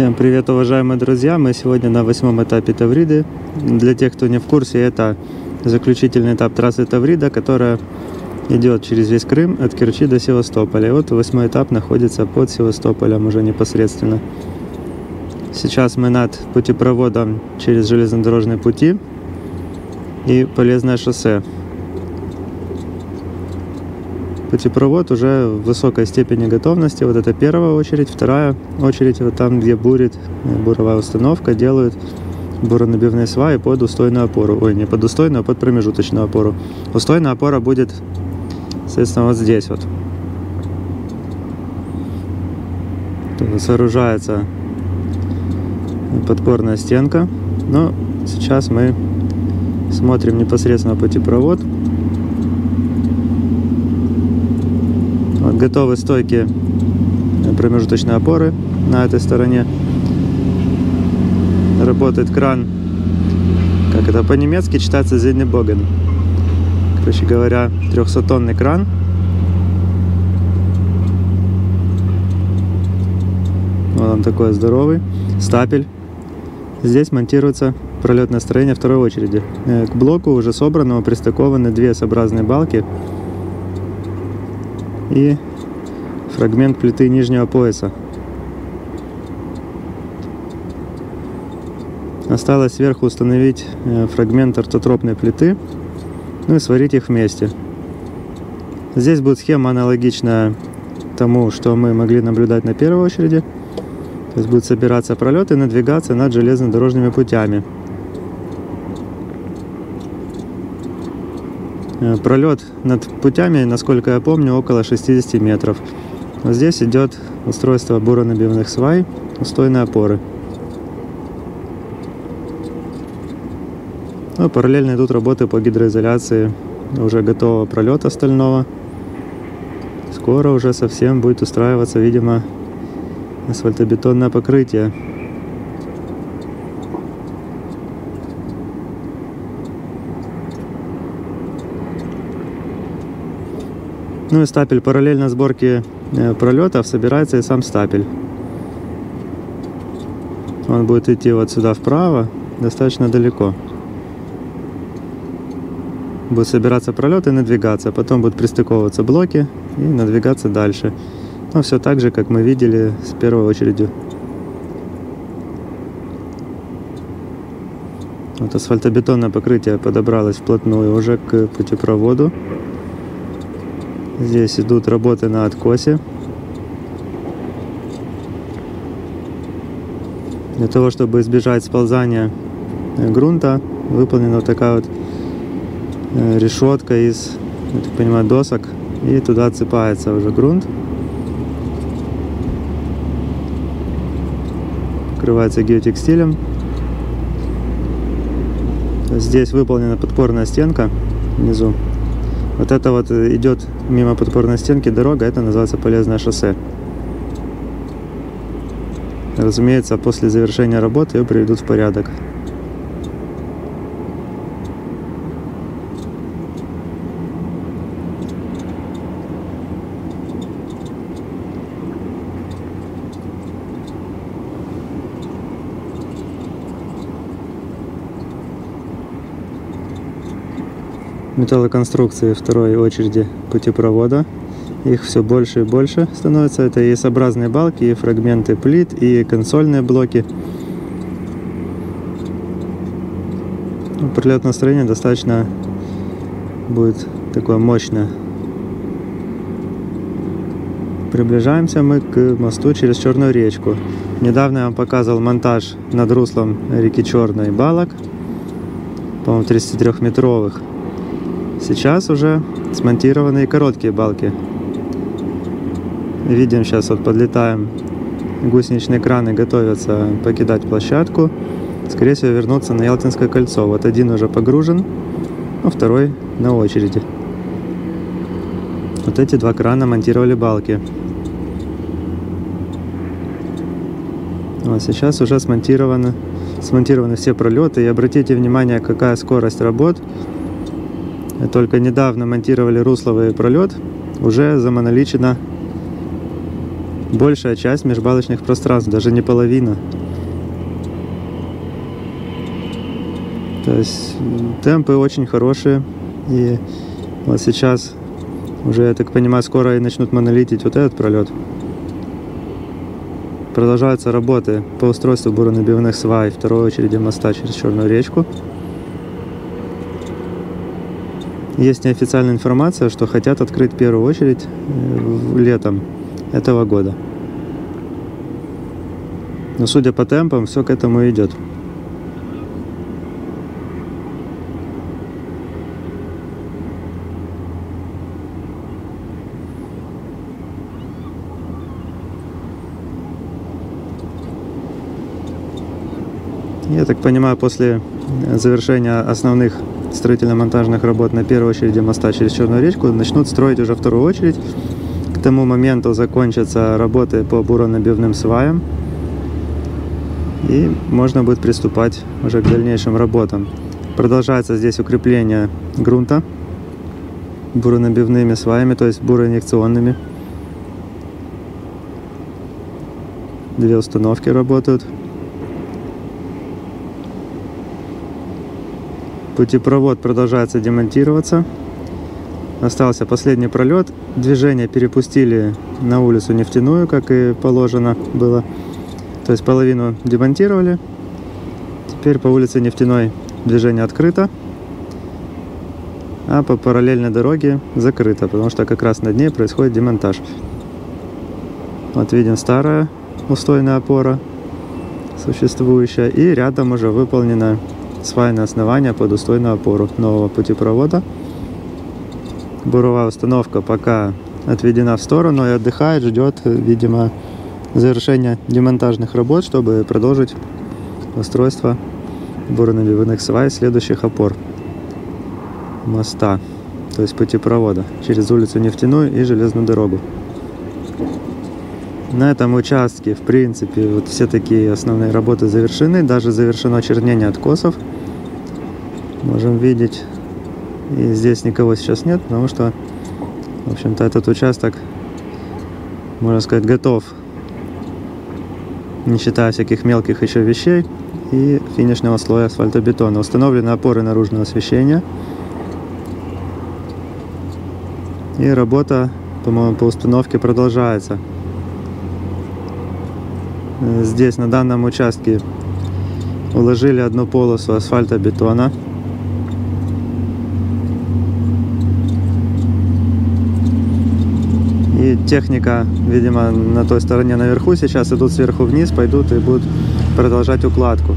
Всем привет, уважаемые друзья! Мы сегодня на 8-м этапе Тавриды. Для тех, кто не в курсе, это заключительный этап трассы Таврида, которая идет через весь Крым от Керчи до Севастополя. И вот 8-й этап находится под Севастополем уже непосредственно. Сейчас мы над путепроводом через железнодорожные пути и полезное шоссе. Путепровод уже в высокой степени готовности. Вот это первая очередь. Вторая очередь вот там, где бурит буровая установка, делают буронабивные сваи под устойную опору. Ой, не под устойную, а под промежуточную опору. Устойная опора будет, соответственно, вот здесь вот. Тут сооружается подпорная стенка. Но сейчас мы смотрим непосредственно путепровод. Готовы стойки промежуточной опоры на этой стороне. Работает кран, как это по-немецки читается, зенебоген. Короче говоря, 300-тонный кран. Вот он такой здоровый. Стапель. Здесь монтируется пролетное строение второй очереди. К блоку уже собранного пристыкованы две сообразные балки и фрагмент плиты нижнего пояса. Осталось сверху установить фрагмент ортотропной плиты, ну и сварить их вместе. Здесь будет схема аналогичная тому, что мы могли наблюдать на первой очереди. То есть будут собираться пролеты и надвигаться над железнодорожными путями. Пролет над путями, насколько я помню, около 60 метров. Вот здесь идет устройство буронабивных свай, устойной опоры. Ну, параллельно идут работы по гидроизоляции уже готового пролета стального. Скоро уже совсем будет устраиваться, видимо, асфальтобетонное покрытие. Ну и стапель. Параллельно сборке пролетов собирается и сам стапель. Он будет идти вот сюда вправо, достаточно далеко. Будут собираться пролеты и надвигаться. Потом будут пристыковываться блоки и надвигаться дальше. Но все так же, как мы видели с первой очередью. Вот асфальтобетонное покрытие подобралось вплотную уже к путепроводу. Здесь идут работы на откосе. Для того, чтобы избежать сползания грунта, выполнена вот такая вот решетка из, я так понимаю, досок. И туда отсыпается уже грунт. Покрывается геотекстилем. Здесь выполнена подпорная стенка внизу. Вот это вот идет мимо подпорной стенки дорога, это называется полезное шоссе. Разумеется, после завершения работы ее приведут в порядок. Металлоконструкции второй очереди путепровода. Их все больше и больше становится. Это и сообразные балки, и фрагменты плит, и консольные блоки. Пролетное строение достаточно будет такое мощное. Приближаемся мы к мосту через Черную речку. Недавно я вам показывал монтаж над руслом реки Черной балок, по-моему, 33-метровых. Сейчас уже смонтированы и короткие балки. Видим, сейчас вот подлетаем. Гусеничные краны готовятся покидать площадку. Скорее всего, вернуться на Ялтинское кольцо. Вот один уже погружен, а второй на очереди. Вот эти два крана монтировали балки. Вот сейчас уже смонтированы все пролеты. И обратите внимание, какая скорость работ. Только недавно монтировали русловый пролет, уже замоноличена большая часть межбалочных пространств, даже не половина. То есть темпы очень хорошие. И вот сейчас уже, я так понимаю, скоро и начнут монолитить вот этот пролет. Продолжаются работы по устройству буронабивных свай второй очереди моста через Черную речку. Есть неофициальная информация, что хотят открыть первую очередь летом этого года. Но судя по темпам, все к этому идет. Я так понимаю, после завершения основных строительно-монтажных работ на первой очереди моста через Черную речку начнут строить уже вторую очередь. К тому моменту закончатся работы по буронабивным сваям, и можно будет приступать уже к дальнейшим работам. Продолжается здесь укрепление грунта буронабивными сваями, то есть буроинъекционными. Две установки работают. Путепровод продолжается демонтироваться. Остался последний пролет. Движение перепустили на улицу Нефтяную, как и положено было. То есть половину демонтировали. Теперь по улице Нефтяной движение открыто. А по параллельной дороге закрыто, потому что как раз на дне происходит демонтаж. Вот видим старая устойная опора, существующая. И рядом уже выполнена свайное основание под устойную опору нового путепровода. Буровая установка пока отведена в сторону и отдыхает, ждет, видимо, завершения демонтажных работ, чтобы продолжить устройство буронабивных свай следующих опор моста, то есть путепровода через улицу Нефтяную и железную дорогу. На этом участке, в принципе, вот все такие основные работы завершены. Даже завершено чернение откосов. Можем видеть. И здесь никого сейчас нет, потому что, в общем-то, этот участок, можно сказать, готов. Не считая всяких мелких еще вещей. И финишного слоя асфальтобетона. Установлены опоры наружного освещения. И работа, по-моему, по установке продолжается. Здесь, на данном участке, уложили одну полосу асфальтобетона. И техника, видимо, на той стороне наверху сейчас идут сверху вниз, пойдут и будут продолжать укладку.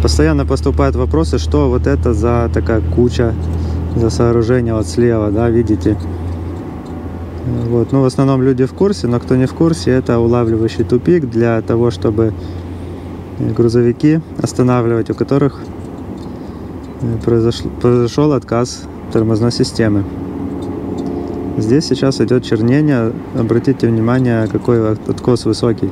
Постоянно поступают вопросы, что вот это за такая куча, за сооружение вот слева, да, видите? Вот. Ну, в основном люди в курсе, но кто не в курсе, это улавливающий тупик для того, чтобы грузовики останавливать, у которых произошел отказ тормозной системы. Здесь сейчас идет чернение. Обратите внимание, какой откос высокий.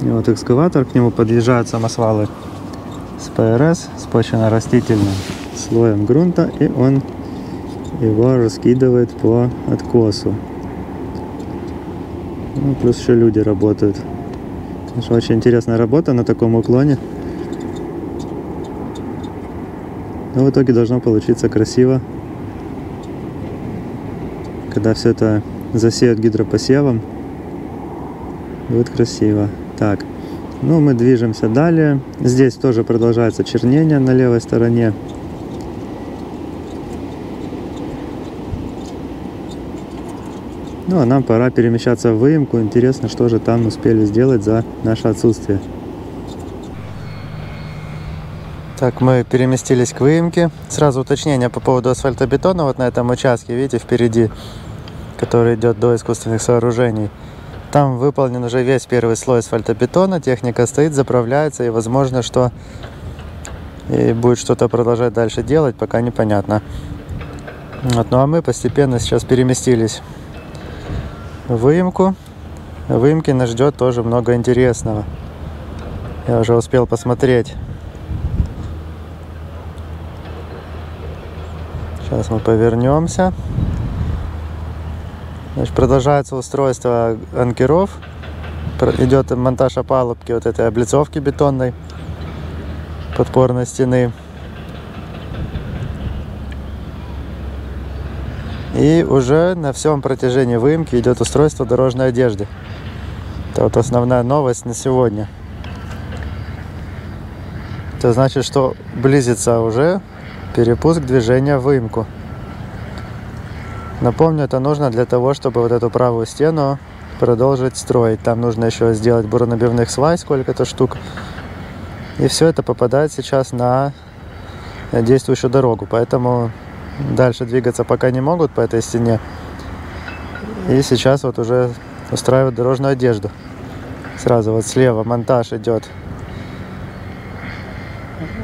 И вот экскаватор, к нему подъезжают самосвалы с ПРС, с почвенно-растительным слоем грунта, и он его раскидывает по откосу. Ну, плюс еще люди работают. Конечно, очень интересная работа на таком уклоне. Но в итоге должно получиться красиво, когда все это засеют гидропосевом, будет красиво. Так, ну мы движемся далее. Здесь тоже продолжается чернение на левой стороне. Ну, а нам пора перемещаться в выемку. Интересно, что же там успели сделать за наше отсутствие. Так, мы переместились к выемке. Сразу уточнение по поводу асфальтобетона. Вот на этом участке, видите, впереди, который идет до искусственных сооружений. Там выполнен уже весь первый слой асфальтобетона. Техника стоит, заправляется, и возможно, что и будет что-то продолжать дальше делать, пока непонятно. Вот, ну а мы постепенно сейчас переместились выемку. В выемке нас ждет тоже много интересного. Я уже успел посмотреть. Сейчас мы повернемся. Значит, продолжается устройство анкеров. Идет монтаж опалубки, вот этой облицовки бетонной подпорной стены. И уже на всем протяжении выемки идет устройство дорожной одежды. Это вот основная новость на сегодня. Это значит, что близится уже перепуск движения в выемку. Напомню, это нужно для того, чтобы вот эту правую стену продолжить строить. Там нужно еще сделать буронабивных свай, сколько-то штук. И все это попадает сейчас на действующую дорогу. Поэтому дальше двигаться пока не могут по этой стене. И сейчас вот уже устраивают дорожную одежду. Сразу вот слева монтаж идет.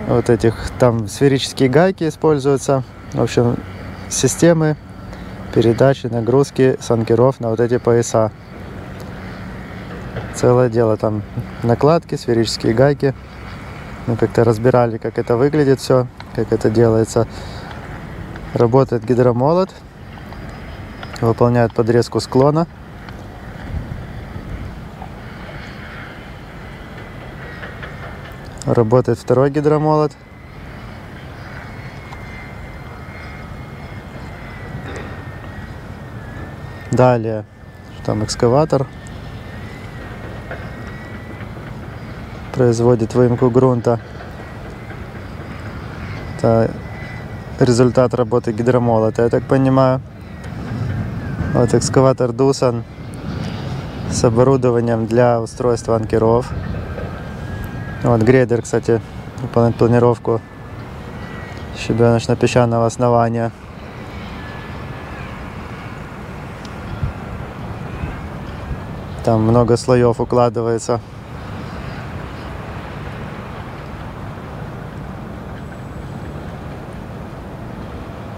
Вот этих, там сферические гайки используются. В общем, системы передачи, нагрузки с анкеров на вот эти пояса. Целое дело, там накладки, сферические гайки. Мы как-то разбирали, как это выглядит все, как это делается. Работает гидромолот, выполняет подрезку склона. Работает второй гидромолот. Далее, там экскаватор производит выемку грунта. Это результат работы гидромолота, я так понимаю. Вот экскаватор Дусан с оборудованием для устройства анкеров. Вот грейдер, кстати, выполняет планировку щебеночно-песчаного основания. Там много слоев укладывается.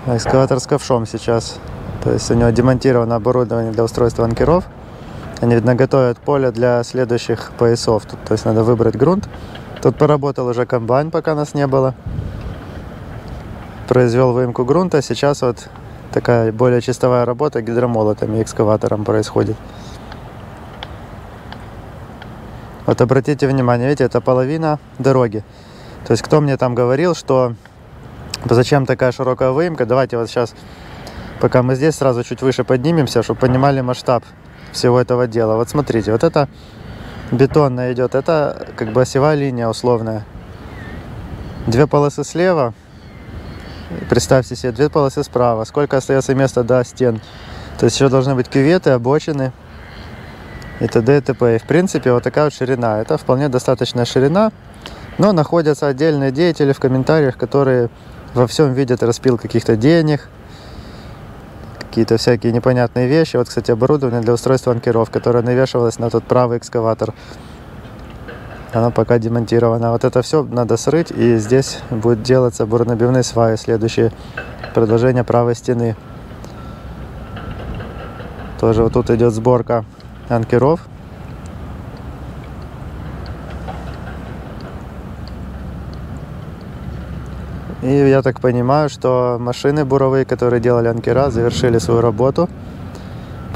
Экскаватор с ковшом сейчас. То есть у него демонтировано оборудование для устройства анкеров. Они, видно, готовят поле для следующих поясов. Тут, то есть надо выбрать грунт. Тут поработал уже комбайн, пока нас не было. Произвел выемку грунта. Сейчас вот такая более чистовая работа гидромолотом и экскаватором происходит. Вот обратите внимание, видите, это половина дороги. То есть кто мне там говорил, что зачем такая широкая выемка? Давайте вот сейчас, пока мы здесь, сразу чуть выше поднимемся, чтобы понимали масштаб всего этого дела. Вот смотрите, вот это бетонная идет, это как бы осевая линия условная. Две полосы слева, представьте себе, две полосы справа. Сколько остается места до стен? То есть еще должны быть кюветы, обочины и т.д. и т.п. И в принципе вот такая вот ширина. Это вполне достаточная ширина, но находятся отдельные деятели в комментариях, которые во всем видят распил каких-то денег, какие-то всякие непонятные вещи. Вот, кстати, оборудование для устройства анкеров, которое навешивалось на тот правый экскаватор. Оно пока демонтировано. Вот это все надо срыть, и здесь будет делаться буронабивные сваи, следующее продолжение правой стены. Тоже вот тут идет сборка анкеров. И я так понимаю, что машины буровые, которые делали анкера, завершили свою работу,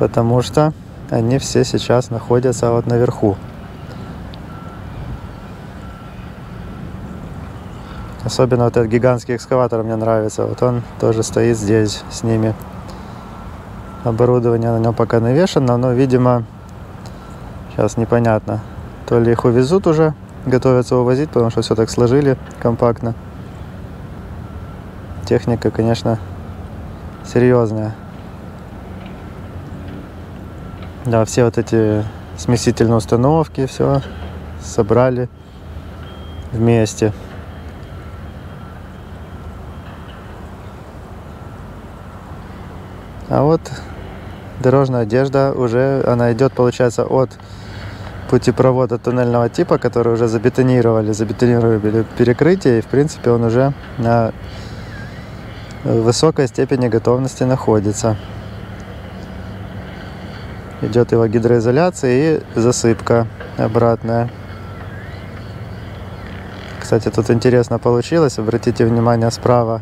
потому что они все сейчас находятся вот наверху. Особенно вот этот гигантский экскаватор мне нравится. Вот он тоже стоит здесь с ними. Оборудование на нем пока навешено, но, видимо, сейчас непонятно. То ли их увезут уже, готовятся увозить, потому что все так сложили компактно. Техника, конечно, серьезная. Да, все вот эти смесительные установки, все собрали вместе. А вот дорожная одежда уже, она идет, получается, от путепровода туннельного типа, который уже забетонировали перекрытие, и, в принципе, он уже на в высокой степени готовности находится. Идет его гидроизоляция и засыпка обратная. Кстати, тут интересно получилось. Обратите внимание справа.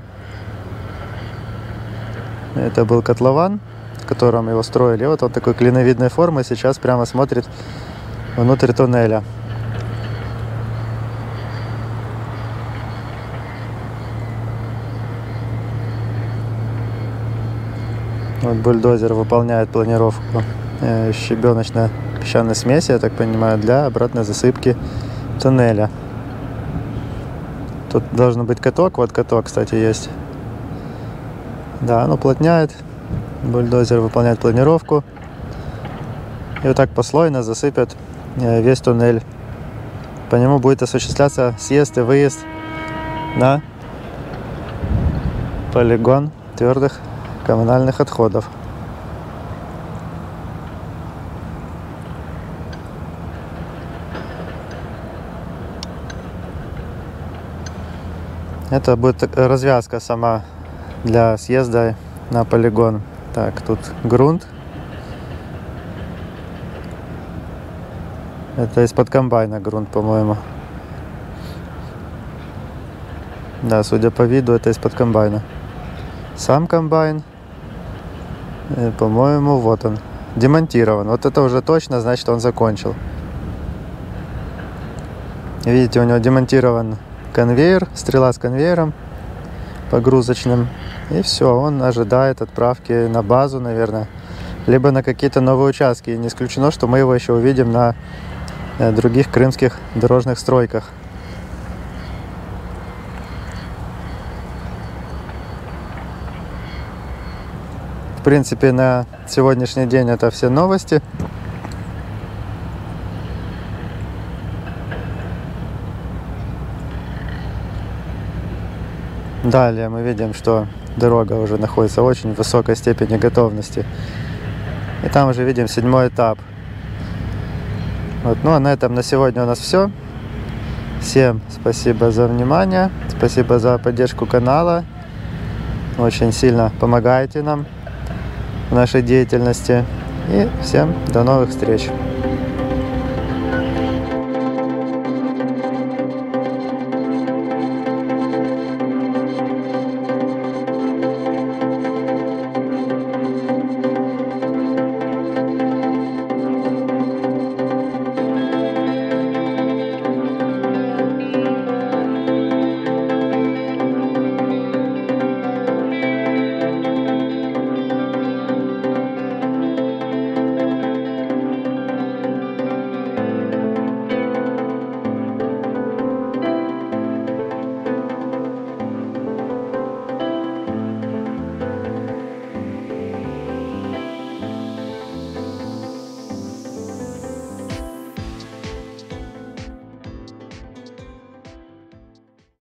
Это был котлован, в котором его строили. Вот он такой клиновидной формы, сейчас прямо смотрит внутрь туннеля. Вот бульдозер выполняет планировку щебеночно-песчаной смеси, я так понимаю, для обратной засыпки туннеля. Тут должен быть каток, вот каток, кстати, есть. Да, он уплотняет, бульдозер выполняет планировку. И вот так послойно засыпят весь туннель. По нему будет осуществляться съезд и выезд на полигон твердых коммунальных отходов. Это будет развязка сама для съезда на полигон. Так, тут грунт. Это из-под комбайна грунт, по-моему. Да, судя по виду, это из-под комбайна. Сам комбайн, по-моему, вот он. Демонтирован. Вот это уже точно, значит, он закончил. Видите, у него демонтирован конвейер, стрела с конвейером погрузочным. И все, он ожидает отправки на базу, наверное, либо на какие-то новые участки. И не исключено, что мы его еще увидим на других крымских дорожных стройках. В принципе, на сегодняшний день это все новости. Далее мы видим, что дорога уже находится в очень высокой степени готовности. И там уже видим 7-й этап. Вот, ну а на этом на сегодня у нас все. Всем спасибо за внимание, спасибо за поддержку канала. Очень сильно помогаете нам в нашей деятельности. И всем до новых встреч!